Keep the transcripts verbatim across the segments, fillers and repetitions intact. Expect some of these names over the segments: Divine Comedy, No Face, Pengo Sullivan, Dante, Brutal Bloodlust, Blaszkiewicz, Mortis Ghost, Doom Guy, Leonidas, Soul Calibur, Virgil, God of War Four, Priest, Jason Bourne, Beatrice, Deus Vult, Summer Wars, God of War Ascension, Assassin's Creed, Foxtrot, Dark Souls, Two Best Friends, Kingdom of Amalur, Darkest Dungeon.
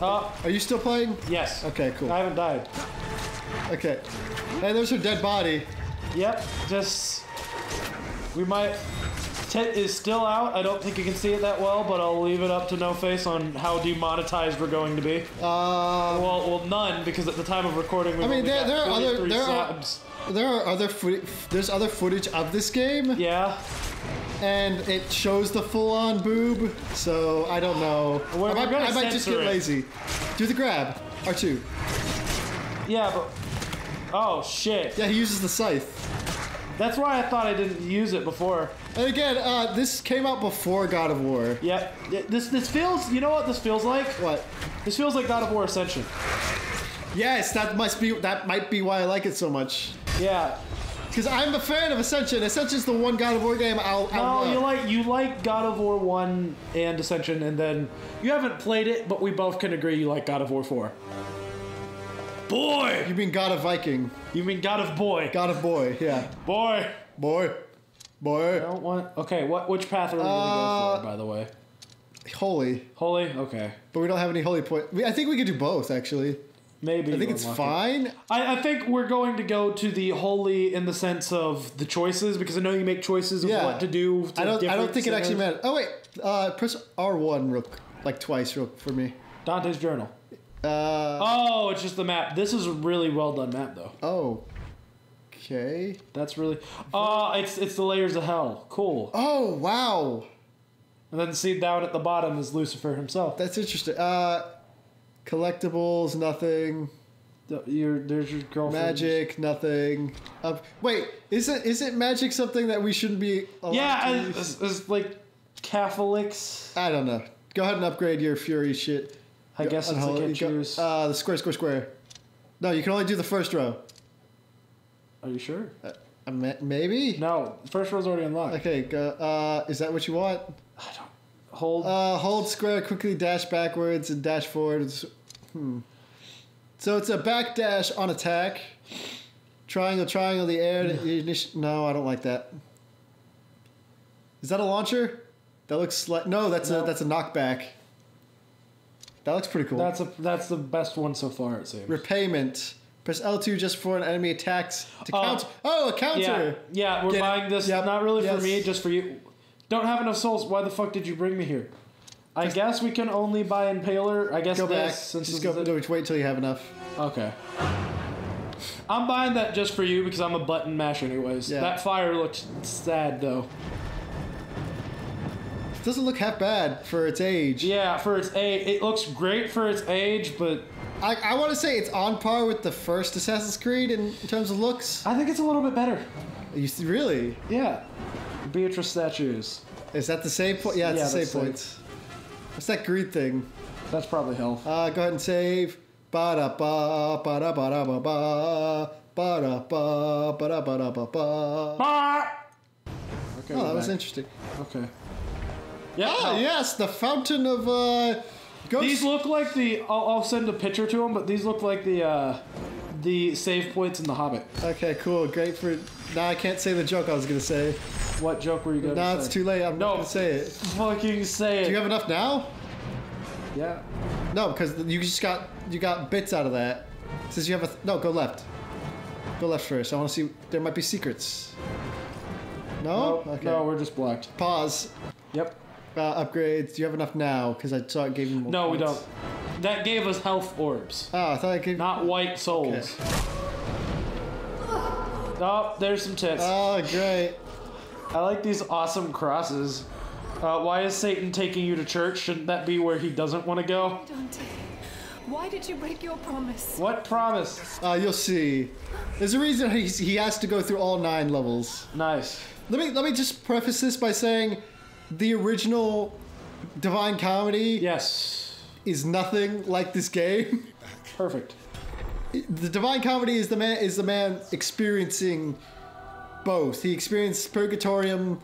Oh. Are you still playing? Yes. Okay, cool. I haven't died. Okay. Hey, there's her dead body. Yep, just... We might... Tit is still out. I don't think you can see it that well, but I'll leave it up to No Face on how demonetized we're going to be. Uh, well, well, none, because at the time of recording, we I mean, there, there are other there subs. Are there are other footage. There's other footage of this game. Yeah, and it shows the full-on boob. So I don't know. We're, I, might, I might just get it. lazy. Do the grab. R two. Yeah, but oh shit. Yeah, he uses the scythe. That's why I thought I didn't use it before. And again, uh, this came out before God of War. Yep. This this feels, you know what this feels like? What? This feels like God of War Ascension. Yes, that must be, that might be why I like it so much. Yeah. Because I'm a fan of Ascension. Ascension's the one God of War game I'll, I'll No, love. you like you like God of War one and Ascension, and then you haven't played it, but we both can agree you like God of War Four. Boy! You mean God of Viking. You mean God of Boy. God of Boy, yeah. Boy! Boy. Boy. I don't want... Okay, what? which path are we uh, going to go for, by the way? Holy. Holy? Okay. But we don't have any holy points. I think we could do both, actually. Maybe. I think it's fine. I, I think we're going to go to the holy in the sense of the choices, because I know you make choices of yeah. what to do. To I, don't, I don't think centers. it actually matters. Oh, wait. Uh, press R one real, like twice real, for me. Dante's Journal. Uh, oh, it's just the map. This is a really well done map, though. Oh, okay. That's really. Oh, it's it's the layers of hell. Cool. Oh wow. And then see down at the bottom is Lucifer himself. That's interesting. Uh, collectibles, nothing. Your there's your girlfriend. Magic, nothing. Uh, wait, isn't isn't magic something that we shouldn't be? Yeah, it's, it's like Catholics. I don't know. Go ahead and upgrade your fury shit. I go, guess it's like you choose. Go, uh, the square, square, square. No, you can only do the first row. Are you sure? Uh, maybe? No, the first row's already unlocked. Okay, go, uh, is that what you want? I don't... Hold... Uh, hold square, quickly dash backwards and dash forwards. Hmm. So it's a back dash on attack. Triangle, triangle, the air... No, I don't like that. Is that a launcher? That looks like... No, that's no. a that's a knockback. That looks pretty cool. That's a that's the best one so far, it seems. Repayment. Press L two just for an enemy attacks to uh, counter. Oh, a counter! Yeah, yeah we're Get buying it. this. Yep. Not really yes. for me, just for you. Don't have enough souls. Why the fuck did you bring me here? I just guess we can only buy Impaler. I guess go this. Back. Since just this go, no, wait till you have enough. Okay. I'm buying that just for you because I'm a button masher anyways. Yeah. That fire looked sad, though. Doesn't look half bad for its age. Yeah, for its age. It looks great for its age, but... I, I want to say it's on par with the first Assassin's Creed in, in terms of looks. I think it's a little bit better. You Really? Yeah. Beatrice statues. Is that the same point? Yeah, it's yeah, the same, same point. What's that green thing? That's probably hell. Uh, go ahead and save. Ba-da-ba, ba-da-ba-da-ba-ba, ba-da-ba, ba-da-ba-da-ba-ba. Ba! Okay, oh, that back. was interesting. Okay. Yeah, ah, no. yes, the fountain of uh, ghosts. These look like the. I'll, I'll send a picture to them, but these look like the uh, the save points in The Hobbit. Okay, cool, great for. Nah, I can't say the joke I was gonna say. What joke were you gonna nah, say? Nah, it's too late. I'm no, not gonna say it. Fucking say it. Do you have enough now? Yeah. No, because you just got you got bits out of that. Since you have a th no, go left. Go left first. I want to see. There might be secrets. No. No, okay. no we're just blocked. Pause. Yep. Uh, upgrades. Do you have enough now? Because I thought it gave you more No, points. we don't. That gave us health orbs. Oh, I thought it gave... Not white souls. Okay. Oh, there's some tits. Oh, great. I like these awesome crosses. Uh, why is Satan taking you to church? Shouldn't that be where he doesn't want to go? Dante, why did you break your promise? What promise? Uh, you'll see. There's a reason he's, he has to go through all nine levels. Nice. Let me, let me just preface this by saying... The original Divine Comedy yes. is nothing like this game. Perfect. The Divine Comedy is the man is the man experiencing both. He experienced Purgatorium.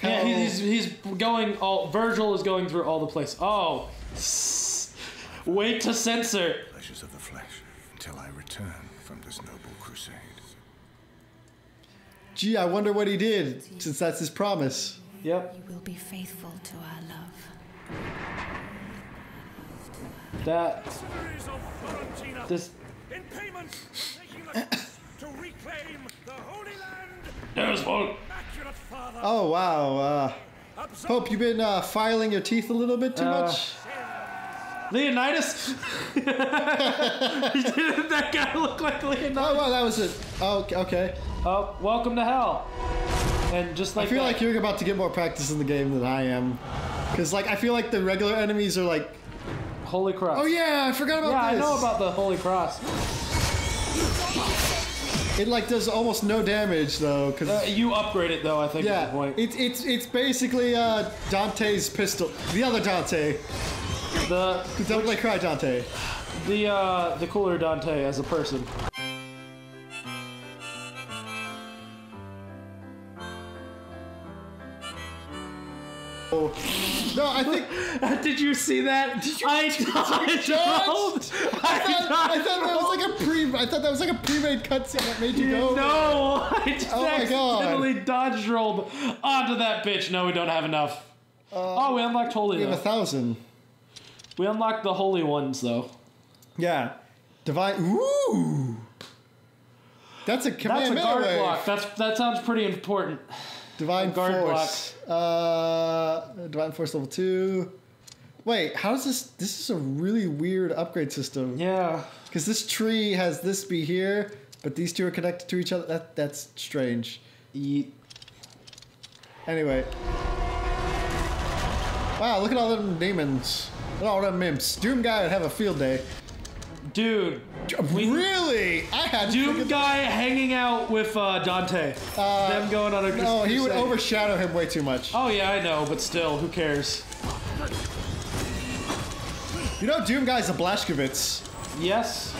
Hell. Yeah, he's, he's going all... Virgil is going through all the place. Oh. Wait to censor. Pleasures of the flesh until I return from this noble crusade. Gee, I wonder what he did since that's his promise. Yep. You will be faithful to our love. That this in payment to reclaim the Holy Land. Oh wow, uh, Pope, you've been uh, filing your teeth a little bit too uh, much. Leonidas? Did that guy look like Leonidas? Oh wow, that was it. Oh okay. Oh, welcome to hell. And just like I feel that, like you're about to get more practice in the game than I am, because like I feel like the regular enemies are like. Holy Cross. Oh yeah, I forgot about yeah, this. Yeah, I know about the Holy Cross. It like does almost no damage though, because uh, you upgrade it though. I think. Yeah, at the point. It's it's it's basically uh, Dante's pistol. The other Dante. The don't like cry Dante. The uh, the cooler Dante as a person. Oh. No, I think. Did you see that? Did you, I did you dodged. I, I, thought, I thought that was like a pre. I thought that was like a pre-made cutscene that made you go. No, I just oh accidentally dodge rolled onto that bitch. No, we don't have enough. Uh, oh, we unlocked holy. We have though. a thousand. We unlocked the holy ones though. Yeah, divine. Ooh, that's a command. That's a guard wave. block. That's that sounds pretty important. Divine Force. Uh, Divine Force level two. Wait, how does this... This is a really weird upgrade system. Yeah. Because this tree has this be here, but these two are connected to each other. That That's strange. Ye anyway. Wow, look at all them demons. Look at all them mimps. Doom Guy would have a field day. Dude. We, really? I had Doom Guy that. hanging out with uh, Dante. Uh, Them going on a crusade. No, he would overshadow him way too much. Oh yeah, I know, but still, who cares? You know, Doom Guy's a Blaszkiewicz. Yes.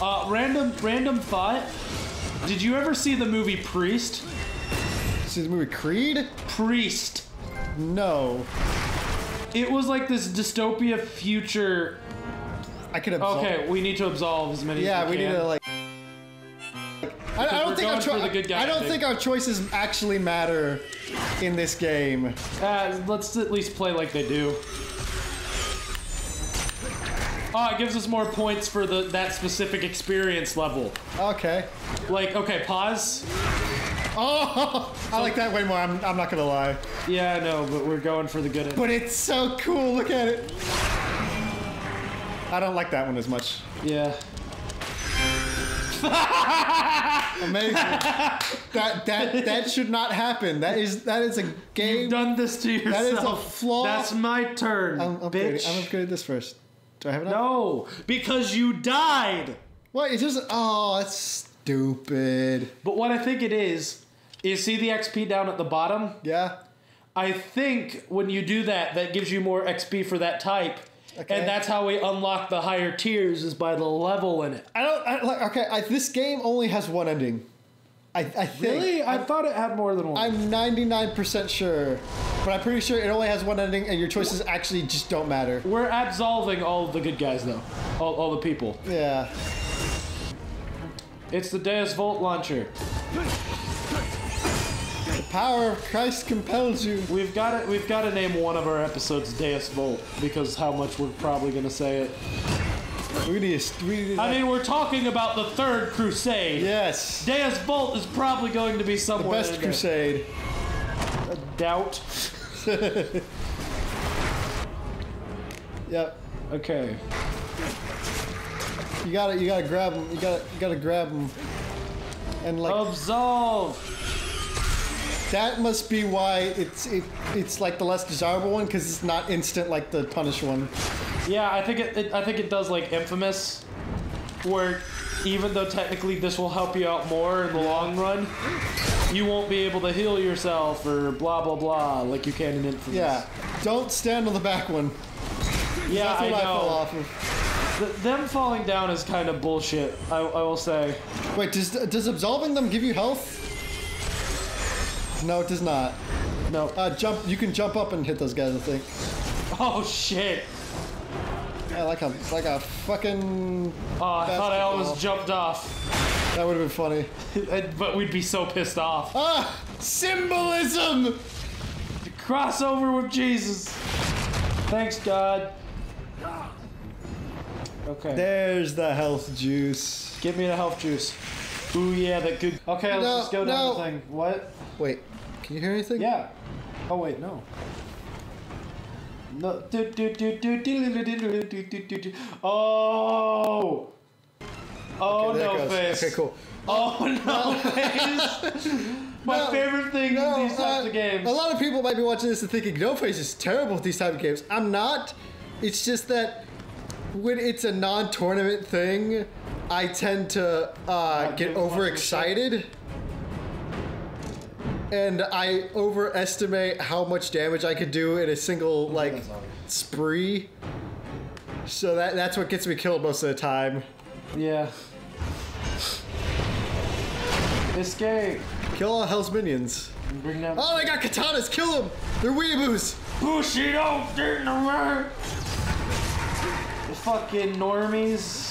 Uh, random, random thought. Did you ever see the movie Priest? See the movie Creed? Priest. No. It was like this dystopia future. I could absolve. Okay, we need to absolve as many. Yeah, as we, we can. need to like. I, I don't think our choices. I don't thing. think our choices actually matter in this game. Uh, let's at least play like they do. Oh, it gives us more points for the that specific experience level. Okay. Like okay, pause. Oh, I like that way more. I'm I'm not gonna lie. Yeah, I know, but we're going for the good end. But it's so cool. Look at it. I don't like that one as much. Yeah. Amazing. That that that should not happen. That is that is a game. You've done this to yourself. That is a flaw. That's my turn, I'm bitch. I'm upgrading this first. Do I have it? No, because you died. What? It's just oh, that's stupid. But what I think it is, is see the X P down at the bottom? Yeah. I think when you do that, that gives you more X P for that type. Okay. And that's how we unlock the higher tiers is by the level in it. I don't I, like. Okay, I, this game only has one ending. I, I think, really? I, I thought it had more than one. I'm ninety-nine percent sure, but I'm pretty sure it only has one ending, and your choices actually just don't matter. We're absolving all of the good guys though, all, all the people. Yeah. It's the Deus Vult launcher. Power of Christ compels you. We've got to, we've got to name one of our episodes Deus Vult because how much we're probably going to say it. We need to, we need to I mean, we're talking about the Third Crusade. Yes. Deus Vult is probably going to be somewhere. The best in crusade. A doubt. Yep. Okay. You got to you got to grab him. You got to you got to grab him. And like absolve. That must be why it's it, it's like the less desirable one because it's not instant like the punish one. Yeah, I think it, it I think it does like Infamous, where even though technically this will help you out more in the long run, you won't be able to heal yourself or blah blah blah like you can in Infamous. Yeah, don't stand on the back one. Yeah, that's what I, I know. Fell off of. The, them falling down is kind of bullshit. I I will say. Wait, does does absolving them give you health? No, it does not. No. Uh, jump. You can jump up and hit those guys, I think. Oh shit! Yeah, like a like a fucking. Oh, I thought I almost jumped off. That would have been funny. But we'd be so pissed off. Ah, symbolism. The crossover with Jesus. Thanks, God. Okay. There's the health juice. Give me the health juice. Ooh, yeah, that good. Okay, let's no, just go down no. the thing. What? Wait, can you hear anything? Yeah. Oh, wait, no. No. Oh! Oh, okay, no face. Okay, cool. Oh, no, no. face. My no, favorite thing no, in these types uh, of games. A lot of people might be watching this and thinking, No Face is terrible with these types of games. I'm not. It's just that when it's a non-tournament thing, I tend to uh, get overexcited. And I overestimate how much damage I could do in a single, oh, like, spree. So that that's what gets me killed most of the time. Yeah. Escape. Kill all hell's minions. Bring down oh, they got katanas. Kill them. They're weeaboos. Bushido, didn't work. The fucking normies.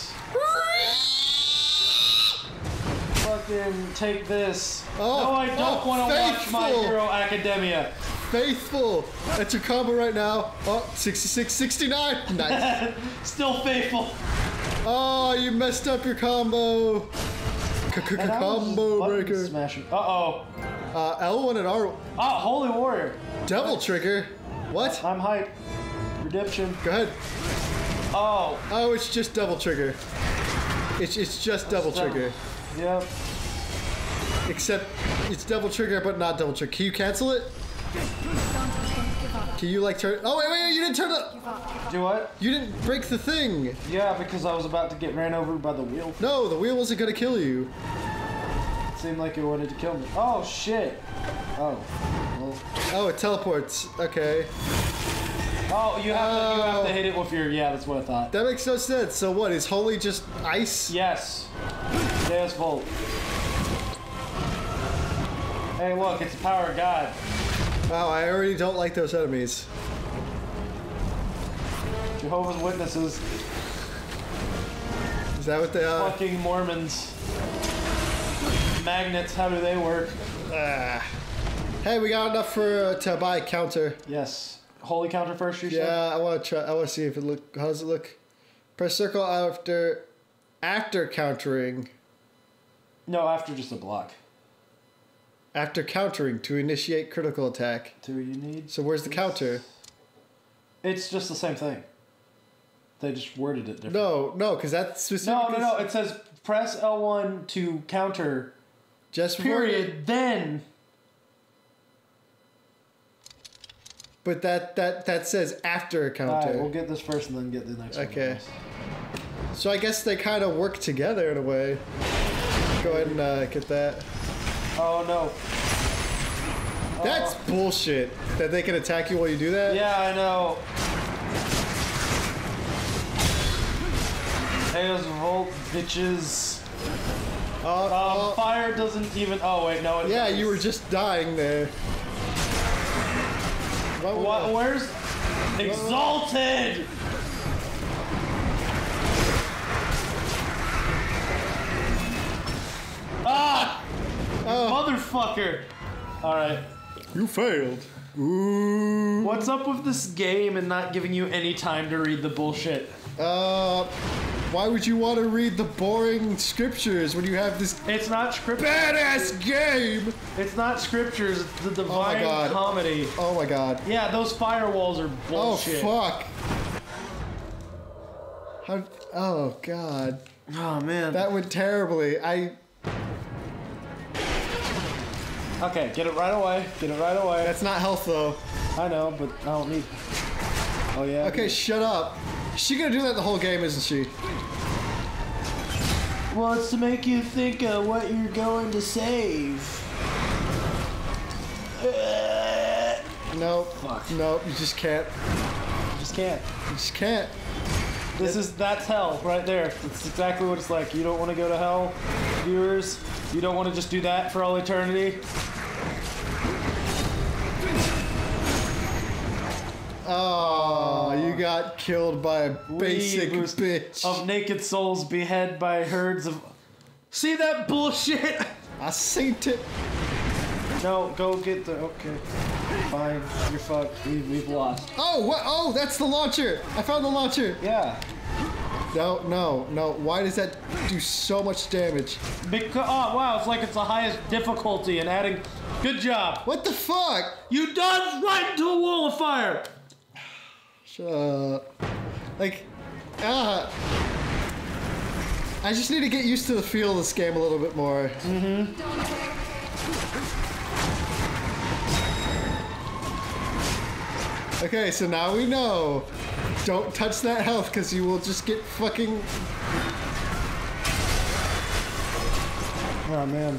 Fucking take this. Oh, no, I don't oh, want to watch My Hero Academia. Faithful. That's your combo right now. Oh, sixty-six, sixty-nine. Nice. Still faithful. Oh, you messed up your combo. C-c-combo breaker. Uh-oh. Uh, L one and R one. Oh, Holy Warrior. Devil what? Trigger. What? I'm hyped. Redemption. Go ahead. Oh. Oh, it's just Devil Trigger. It's, it's just That's Devil dumb. Trigger. Yep. Except it's Devil Trigger, but not Devil Trigger. Can you cancel it? Can you like turn? Oh wait, wait, wait, you didn't turn up. Do what? You didn't break the thing. Yeah, because I was about to get ran over by the wheel. No, the wheel wasn't gonna kill you. It seemed like it wanted to kill me. Oh shit. Oh. Well. Oh, it teleports. Okay. Oh, you have oh. to you have to hit it with your yeah. That's what I thought. That makes no sense. So what is Holy just ice? Yes. Deus Vult. Hey, look, it's the power of God. Wow, I already don't like those enemies. Jehovah's Witnesses. Is that what they are? Fucking Mormons. Magnets, how do they work? Uh, hey, we got enough for uh, to buy a counter. Yes. Holy counter first, you yeah, said? Yeah, I want to try. I want to see if it look. How does it look? Press circle after, after countering. No, after just a block. After countering to initiate critical attack. Do you need? So where's the counter? It's just the same thing. They just worded it differently. No, no, because that's specifically... No, no, no. It says press L one to counter. Just period. Worded. Then. But that that that says after a counter. All right, we'll get this first and then get the next one. Okay. So I guess they kind of work together in a way. Go ahead and uh, get that. Oh no. That's oh. bullshit. That they can attack you while you do that? Yeah, I know. Hey, those Volt bitches. Uh, um, uh, fire doesn't even. Oh, wait, no. It yeah, does. You were just dying there. What, what, what? Where's. Exalted! Ah! Oh. Motherfucker! Alright. You failed. Ooh. What's up with this game and not giving you any time to read the bullshit? Uh, why would you want to read the boring scriptures when you have this It's not scriptures. Badass game? It's not scriptures, it's the Divine oh Comedy. Oh my god. Yeah, those firewalls are bullshit. Oh, fuck. How, oh, god. Oh, man. That went terribly. I... Okay, get it right away. Get it right away. That's not health, though. I know, but I don't need... Oh, yeah. Okay, shut up. She's gonna do that the whole game, isn't she? Well, it's to make you think of what you're going to save. Nope. Fuck. Nope, you just can't. You just can't. You just can't. This is, that's hell right there. It's exactly what it's like. You don't want to go to hell, viewers. You don't want to just do that for all eternity. Oh, you got killed by a basic bitch. Of naked souls beheaded by herds of... See that bullshit? I seen it. No, go get the... Okay. Fine. You're fucked. We've, we've lost. Oh, what? Oh, that's the launcher. I found the launcher. Yeah. No, no, no. Why does that do so much damage? Because, oh, wow, it's like it's the highest difficulty and adding... Good job. What the fuck? You dodged right into a wall of fire. Shut up. Like, ah. Uh, I just need to get used to the feel of this game a little bit more. Mm-hmm. Okay, so now we know. Don't touch that health, because you will just get fucking... Oh, man.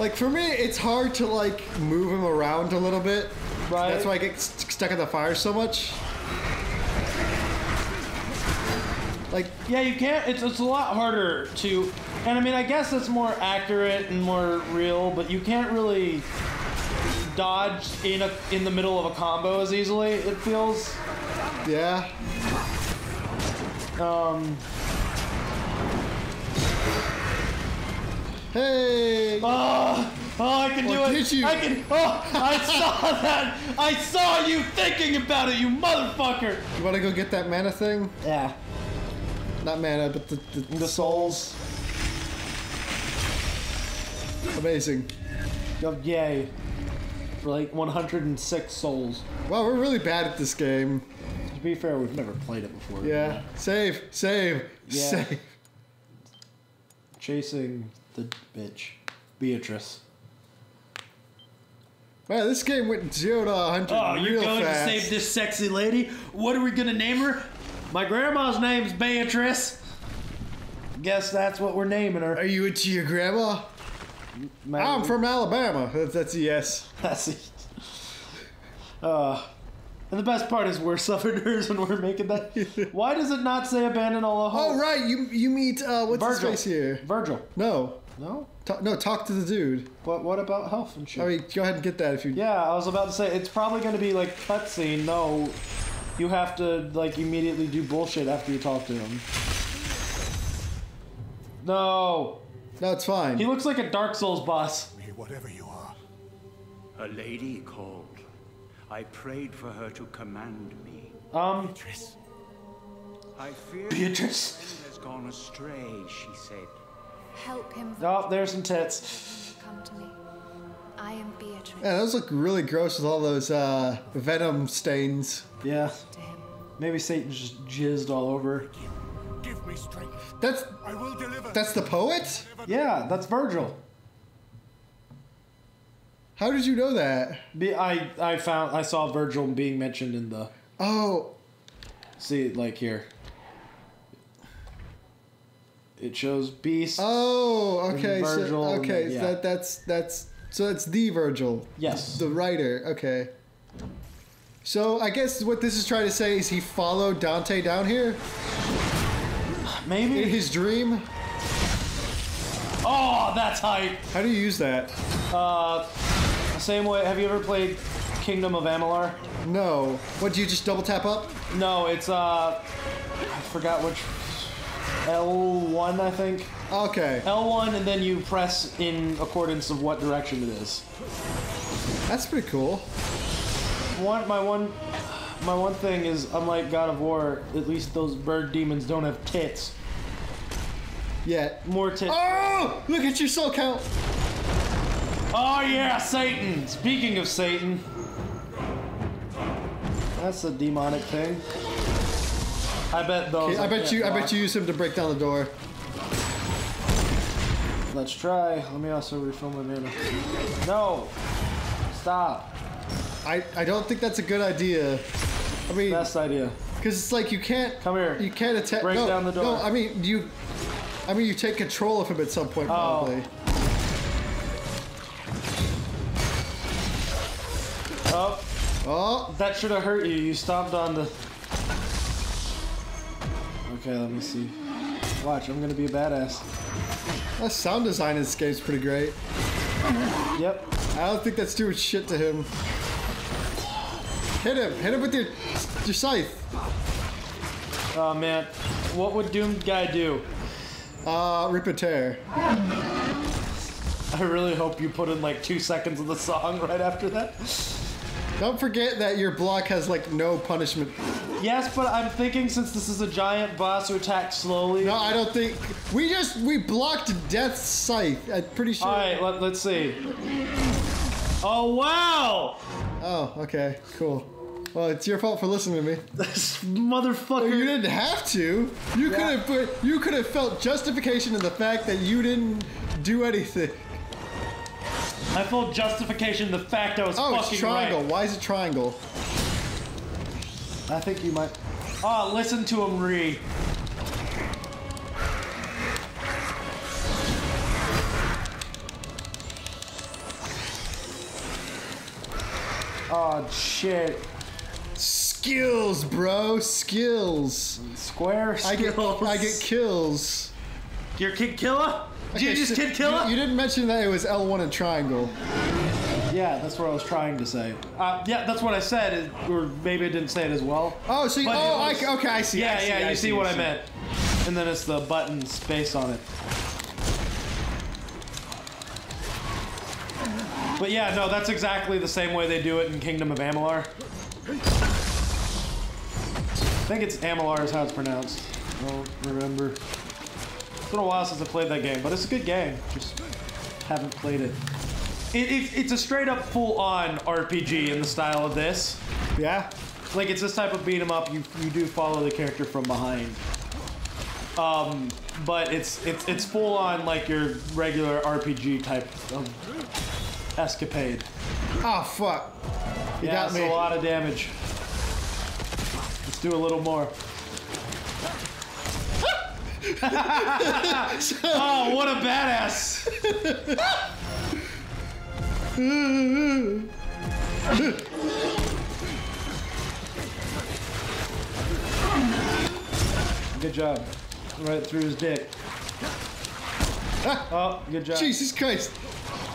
Like, for me, it's hard to, like, move him around a little bit. Right. That's why I get st stuck in the fire so much. Like... Yeah, you can't... It's, it's a lot harder to... And, I mean, I guess it's more accurate and more real, but you can't really dodge in, a, in the middle of a combo as easily, it feels. Yeah. Um... Hey! Oh, oh, I can do it! You? I can! Oh, I saw that! I saw you thinking about it, you motherfucker! You want to go get that mana thing? Yeah. Not mana, but the the, the souls. Amazing. Oh, yay! For like one hundred and six souls. Wow, we're really bad at this game. To be fair, we've never played it before. Yeah. yeah. Save! Save! Yeah. Save! Chasing. The bitch. Beatrice. Wow, this game went zero to one hundred. Oh, you're going fast. To save this sexy lady? What are we going to name her? My grandma's name's Beatrice. Guess that's what we're naming her. Are you into your grandma? Maybe. I'm from Alabama. That's a yes. That's it. Uh, and the best part is we're Southerners and we're making that. Why does it not say abandon all the hope? Oh, right. You you meet, uh, what's Virgil. His face here? Virgil. No. No? Ta no, talk to the dude. But what about health and shit? I mean, go ahead and get that if you... Yeah, I was about to say, it's probably going to be, like, cutscene. No, you have to, like, immediately do bullshit after you talk to him. No. No, it's fine. He looks like a Dark Souls boss. Me, whatever you are. A lady called. I prayed for her to command me. Um. Beatrice. I fear Beatrice has gone astray, she said. Help him. Oh, there's some tits. Come to me. I am Beatrice. Yeah, those look really gross with all those uh, venom stains. Yeah. Maybe Satan just jizzed all over. Give me strength. That's. I will deliver. That's the poet? Yeah, that's Virgil. How did you know that? Be, I I found I saw Virgil being mentioned in the. Oh. See, like here. It shows Beast. Oh, okay. Virgil, so, okay, then, yeah. so that that's that's so that's the Virgil. Yes. The writer. Okay. So I guess what this is trying to say is he followed Dante down here. Maybe in his dream. Oh, that's hype. How do you use that? Uh, same way. Have you ever played Kingdom of Amalur? No. What do you just double tap up? No, it's uh, I forgot which. L one, I think. Okay. L one, and then you press in accordance of what direction it is. That's pretty cool. One, my one, my one thing is, unlike God of War, at least those bird demons don't have tits. Yeah. More tits. Oh! Look at your soul count. Oh yeah, Satan. Speaking of Satan, that's a demonic thing. I bet those. I, I bet you. Block. I bet you use him to break down the door. Let's try. Let me also refill my mana. No, stop. I I don't think that's a good idea. I mean, best idea. Because it's like you can't. Come here. You can't attack. Break no, down the door. No, I mean you. I mean you take control of him at some point oh. probably. Oh. Oh. That should have hurt you. You stomped on the. Okay, let me see. Watch, I'm gonna be a badass. That sound design in this game's pretty great. Yep. I don't think that's doing shit to him. Hit him! Hit him with your, your scythe! Oh man. What would Doom Guy do? Uh, rip and tear. I really hope you put in like two seconds of the song right after that. Don't forget that your block has like no punishment. Yes, but I'm thinking since this is a giant boss who attacks slowly. No, I don't think we just we blocked Death's Scythe. I'm pretty sure. All right, let, let's see. Oh wow! Oh, okay, cool. Well, it's your fault for listening to me. This motherfucker. Well, you didn't have to. You yeah. could have put. You could have felt justification in the fact that you didn't do anything. I felt justification in the fact I was oh, fucking right. Oh, it's triangle. Right. Why is it triangle? I think you might. Oh, listen to him, Ree. Oh, shit. Skills, bro. Skills. Square skills. I get, I get kills. Your kid killer? Did okay, you just so kid killer? You, you didn't mention that it was L one and triangle. Yeah, that's what I was trying to say. Uh, yeah, that's what I said, or maybe I didn't say it as well. Oh, so you, oh, was, I, okay, I see. Yeah, I see, yeah, I you see, see what I meant. And then it's the button space on it. But yeah, no, that's exactly the same way they do it in Kingdom of Amalur. I think it's Amalur is how it's pronounced. I don't remember. It's been a while since I played that game, but it's a good game. Just haven't played it. It, it it's a straight up full on R P G in the style of this. Yeah. Like it's this type of beat 'em up. You you do follow the character from behind. Um, but it's it's it's full on like your regular R P G type of escapade. Oh fuck! You yeah, got it's me. A lot of damage. Let's do a little more. so, oh, what a badass! Good job. Right through his dick. Oh, good job. Jesus Christ!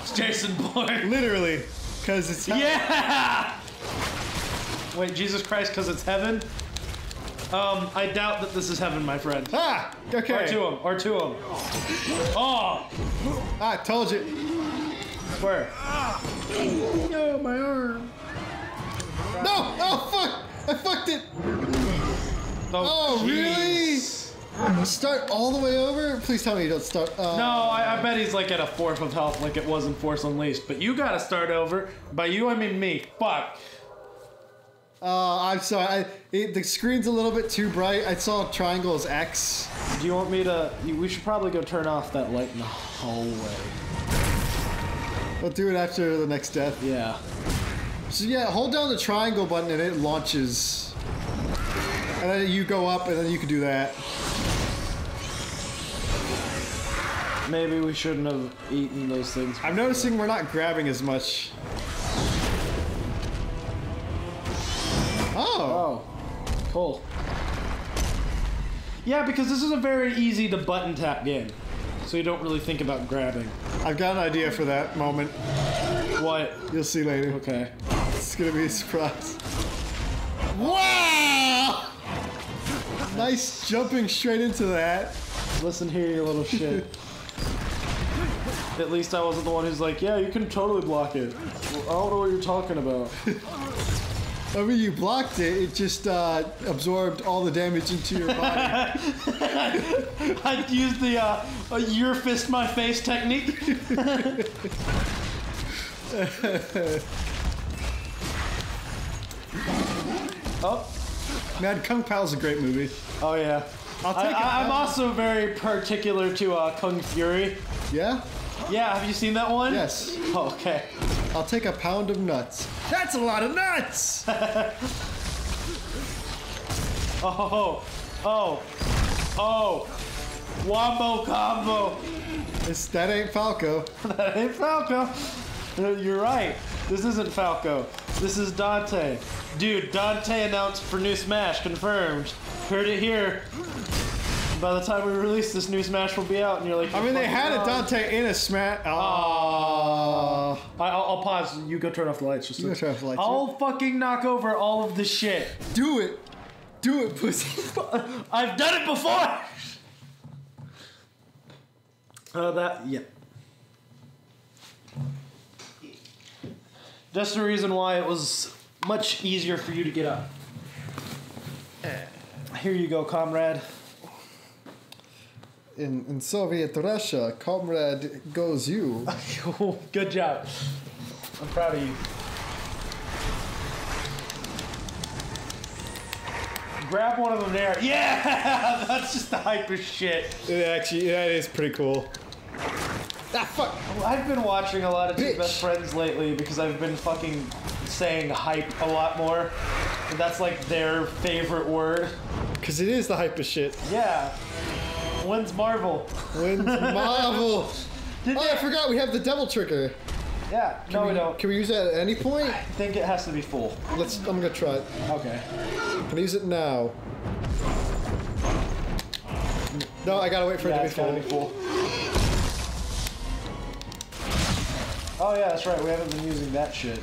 It's Jason Bourne. Literally, because it's heaven. Yeah! Wait, Jesus Christ, because it's heaven? Um, I doubt that this is heaven, my friend. Ah! Okay. Or to him. Or to him. Oh! I told you. Swear. No, my arm. No! Oh, fuck! I fucked it! Oh, oh really? Start all the way over? Please tell me you don't start. Uh, no, I, I bet he's like at a fourth of health like it was in Force Unleashed. But you gotta start over. By you, I mean me. Fuck. Uh, I'm sorry. I, it, the screen's a little bit too bright. I saw triangles X. Do you want me to? You, we should probably go turn off that light in the hallway. We'll do it after the next death. Yeah. So yeah, hold down the triangle button and it launches. And then you go up, and then you can do that. Maybe we shouldn't have eaten those things before. I'm noticing we're not grabbing as much. Oh. Oh, cool. Yeah, because this is a very easy to button tap game, so you don't really think about grabbing. I've got an idea for that moment. What? You'll see later. Okay. It's gonna be a surprise. Wow! Nice jumping straight into that. Listen here, you little shit. At least I wasn't the one who's like, yeah, you can totally block it. Well, I don't know what you're talking about. I mean, you blocked it, it just uh, absorbed all the damage into your body. I used the uh, your fist, my face technique. Oh. Man, Kung Pao's a great movie. Oh, yeah. I'll take I, it, I, I'm also very particular to uh, Kung Fury. Yeah? Yeah, have you seen that one? Yes. Oh, okay. I'll take a pound of nuts. That's a lot of nuts! Oh, oh, oh, wombo combo. It's, that ain't Falco. That ain't Falco. You're right. This isn't Falco. This is Dante. Dude, Dante announced for new Smash, confirmed. Heard it here. By the time we release this, new Smash will be out, and you're like, I mean, they had a Dante in a Smash. Oh. Uh, I'll, I'll pause. You go turn off the lights. Just you go turn off the lights. I'll yeah. fucking knock over all of this shit. Do it. Do it, pussy. I've done it before. Oh, uh, that, yeah. That's the reason why it was much easier for you to get up. Here you go, comrade. In, in Soviet Russia, comrade goes you. Good job. I'm proud of you. Grab one of them there. Yeah! That's just the hype as shit. It actually, that is pretty cool. Ah, fuck! Well, I've been watching a lot of Bitch. Two Best Friends lately because I've been fucking saying hype a lot more. And that's like their favorite word. Because it is the hype as shit. Yeah. When's Marvel? When's Marvel? Did oh, they... I forgot we have the devil trigger. Yeah, can no we, we don't. Can we use that at any point? I think it has to be full. Let's, I'm gonna try it. Okay. Can I use it now? No, I gotta wait for yeah, it to be it's full. Gotta be full. Oh yeah, that's right, we haven't been using that shit.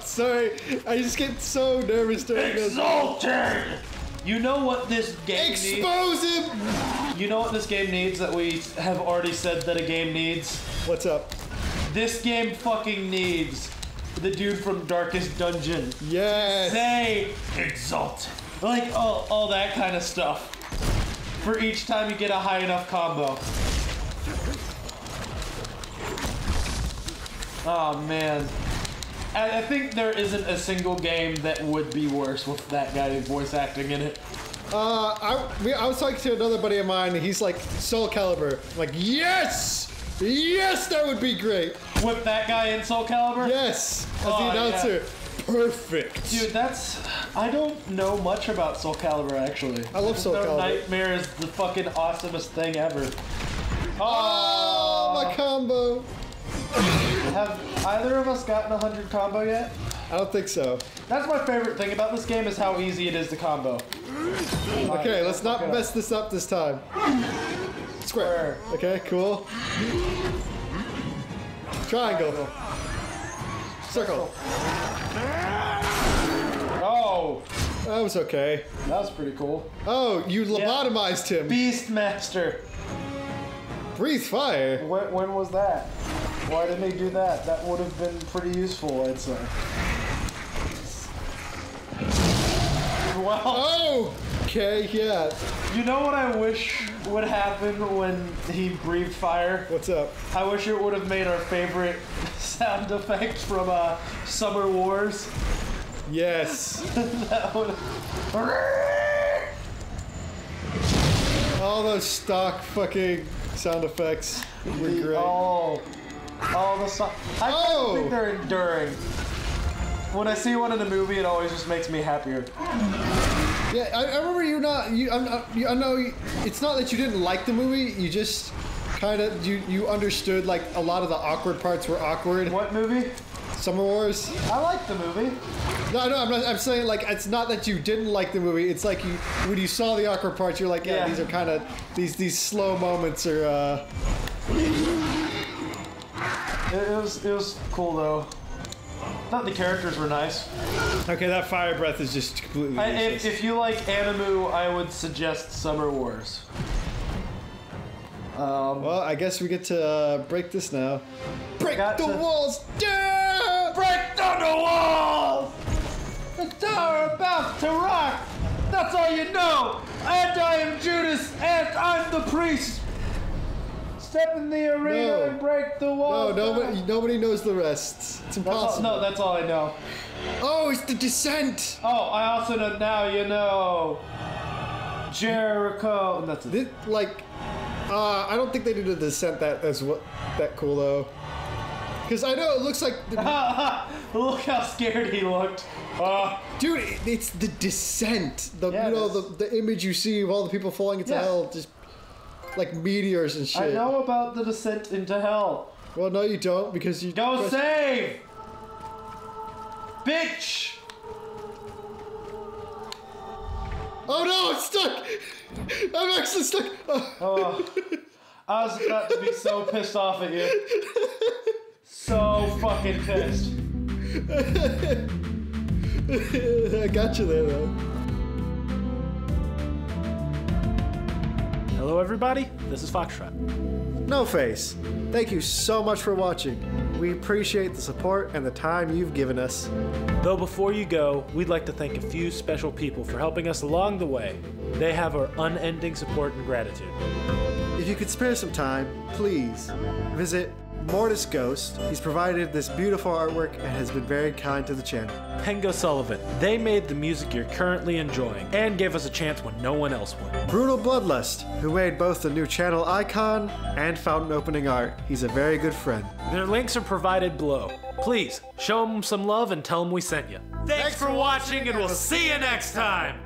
Sorry, I just get so nervous during this. Exalted! You know what this game Expose needs? Expose him! You know what this game needs that we have already said that a game needs? What's up? This game fucking needs the dude from Darkest Dungeon. Yes! Say, exalt. Like, all, all that kind of stuff. For each time you get a high enough combo. Oh, man. I think there isn't a single game that would be worse with that guy voice acting in it. Uh, I, I was talking to another buddy of mine, and he's like, Soul Calibur. I'm like, yes! Yes, that would be great! With that guy in Soul Calibur? Yes, as oh, the announcer. Yeah. Perfect. Dude, that's... I don't know much about Soul Calibur, actually. I love Soul Calibur. Nightmare is the fucking awesomest thing ever. Oh, oh my combo! Have either of us gotten a hundred combo yet? I don't think so. That's my favorite thing about this game is how easy it is to combo. Okay, right, let's not mess up. this up this time. Square. Square. Okay, cool. Triangle. Triangle. Circle. Oh. That was okay. That was pretty cool. Oh, you lobotomized yeah. him. Beastmaster. Breathe fire. When, when was that? Why did they do that? That would have been pretty useful, I'd say. Wow. Oh! Okay, yeah. You know what I wish would happen when he breathed fire? What's up? I wish it would have made our favorite sound effect from uh, Summer Wars. Yes. That would have... All those stock fucking sound effects were the, great. Oh. All the songs. I oh. don't think they're enduring. When I see one in a movie, it always just makes me happier. Yeah, I, I remember you not. You, I'm, I, you, I know you, it's not that you didn't like the movie. You just kind of you you understood like a lot of the awkward parts were awkward. What movie? Summer Wars. I liked the movie. No, no, I'm not. I'm saying like it's not that you didn't like the movie. It's like you when you saw the awkward parts, you're like, yeah, yeah. these are kind of these these slow moments are. Uh... It was, it was cool, though. I thought the characters were nice. Okay, that fire breath is just completely I, if, if you like Animu, I would suggest Summer Wars. Um, well, I guess we get to uh, break this now. Break the to... walls down! Break down the walls! The tower about to rock! That's all you know! And I am Judas, and I'm the priest! Step in the arena no. and break the wall. No, nobody, nobody knows the rest. It's impossible. That's all, no, that's all I know. Oh, it's the descent. Oh, I also know now. You know, Jericho. And that's it. This, like, uh, I don't think they did a descent that as what that cool though. Because I know it looks like. The... Look how scared he looked. Uh, Dude, it, it's the descent. The yeah, you know the the image you see of all the people falling into yeah. hell just. Like meteors and shit. I know about the descent into hell. Well, no, you don't because you don't save, bitch. Oh no, I'm stuck. I'm actually stuck. Oh. Oh, I was about to be so pissed off at you. So fucking pissed. I got you there though. Hello everybody, this is Foxtrot. No Face. Thank you so much for watching. We appreciate the support and the time you've given us. Though before you go, we'd like to thank a few special people for helping us along the way. They have our unending support and gratitude. If you could spare some time, please visit Mortis Ghost. He's provided this beautiful artwork and has been very kind to the channel. Pengo Sullivan. They made the music you're currently enjoying and gave us a chance when no one else would. Brutal Bloodlust, who made both the new channel icon and fountain opening art. He's a very good friend. Their links are provided below. Please show them some love and tell them we sent you. Thanks, Thanks for watching, and we'll see you next time.